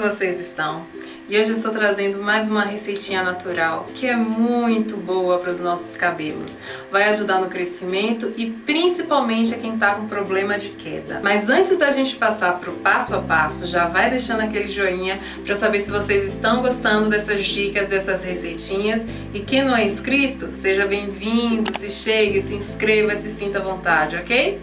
vocês estão? E hoje eu estou trazendo mais uma receitinha natural que é muito boa para os nossos cabelos. Vai ajudar no crescimento e principalmente a quem está com problema de queda. Mas antes da gente passar para o passo a passo, já vai deixando aquele joinha para saber se vocês estão gostando dessas dicas, dessas receitinhas. E quem não é inscrito, seja bem-vindo, se chegue, se inscreva, se sinta à vontade, ok?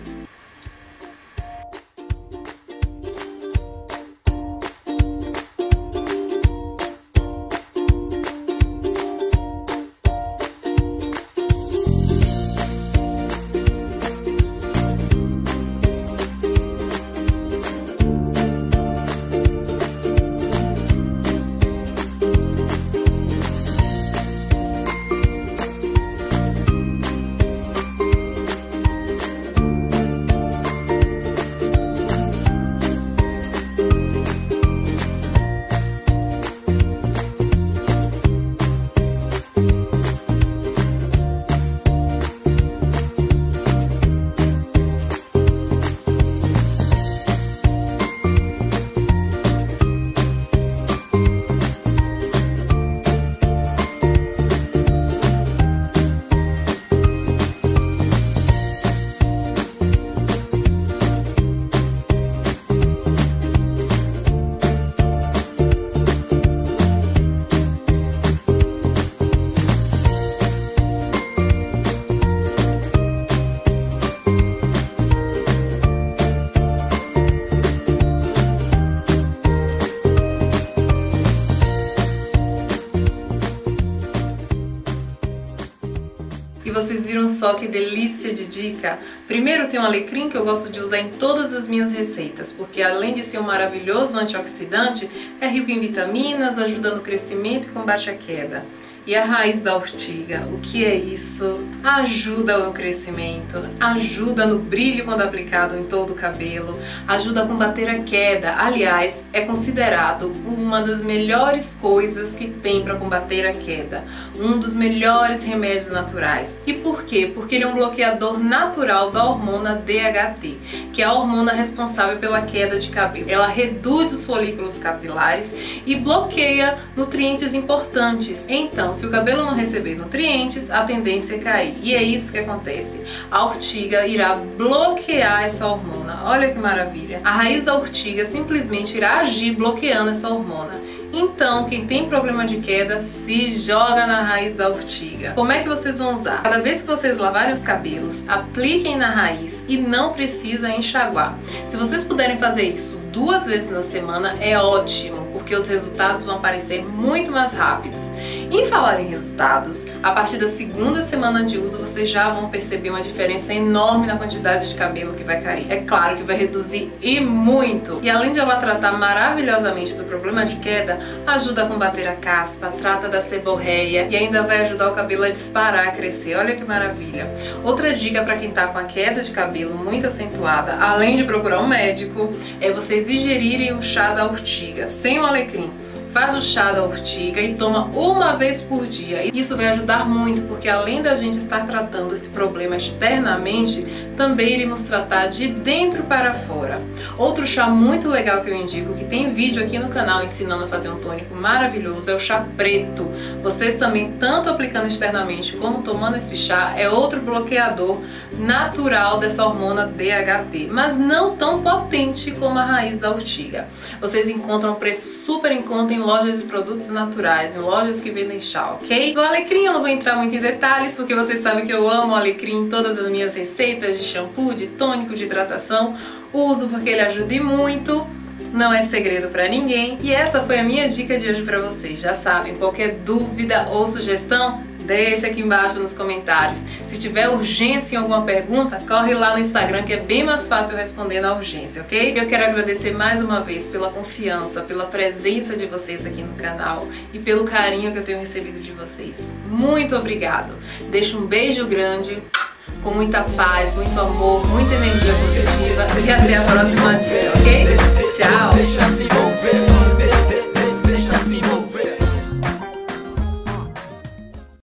E vocês viram só que delícia de dica? Primeiro tem um alecrim que eu gosto de usar em todas as minhas receitas, porque além de ser um maravilhoso antioxidante, é rico em vitaminas, ajuda no crescimento e combate a queda. E a raiz da ortiga, o que é isso? Ajuda no crescimento, ajuda no brilho quando aplicado em todo o cabelo, ajuda a combater a queda. Aliás, é considerado uma das melhores coisas que tem para combater a queda, um dos melhores remédios naturais. E por quê? Porque ele é um bloqueador natural da hormona DHT, que é a hormona responsável pela queda de cabelo. Ela reduz os folículos capilares e bloqueia nutrientes importantes. Então, se o cabelo não receber nutrientes, a tendência é cair. E é isso que acontece. A ortiga irá bloquear essa hormona. Olha que maravilha. A raiz da ortiga simplesmente irá agir bloqueando essa hormona. Então, quem tem problema de queda, se joga na raiz da ortiga. Como é que vocês vão usar? Cada vez que vocês lavarem os cabelos, apliquem na raiz e não precisa enxaguar. Se vocês puderem fazer isso 2 vezes na semana, é ótimo, porque os resultados vão aparecer muito mais rápidos. Em falar em resultados, a partir da 2ª semana de uso vocês já vão perceber uma diferença enorme na quantidade de cabelo que vai cair. É claro que vai reduzir e muito. E além de ela tratar maravilhosamente do problema de queda, ajuda a combater a caspa, trata da seborreia e ainda vai ajudar o cabelo a disparar, a crescer. Olha que maravilha! Outra dica para quem tá com a queda de cabelo muito acentuada, além de procurar um médico, é vocês ingerirem o chá da ortiga, sem o alecrim. Faz o chá da ortiga e toma 1 vez por dia. Isso vai ajudar muito, porque além da gente estar tratando esse problema externamente, também iremos tratar de dentro para fora. Outro chá muito legal que eu indico, que tem vídeo aqui no canal ensinando a fazer um tônico maravilhoso, é o chá preto. Vocês também, tanto aplicando externamente como tomando esse chá, é outro bloqueador natural dessa hormona DHT, mas não tão potente como a raiz da ortiga. Vocês encontram um preço super em conta em lojas de produtos naturais, em lojas que vendem chá, ok? Do alecrim eu não vou entrar muito em detalhes, porque vocês sabem que eu amo alecrim em todas as minhas receitas de shampoo, de tônico, de hidratação. Uso porque ele ajuda e muito, não é segredo pra ninguém. E essa foi a minha dica de hoje pra vocês. Já sabem, qualquer dúvida ou sugestão, deixa aqui embaixo nos comentários. Se tiver urgência em alguma pergunta, corre lá no Instagram que é bem mais fácil responder na urgência, ok? Eu quero agradecer mais uma vez pela confiança, pela presença de vocês aqui no canal e pelo carinho que eu tenho recebido de vocês. Muito obrigado! Deixo um beijo grande, com muita paz, muito amor, muita energia positiva e até a próxima dia, ok? Tchau!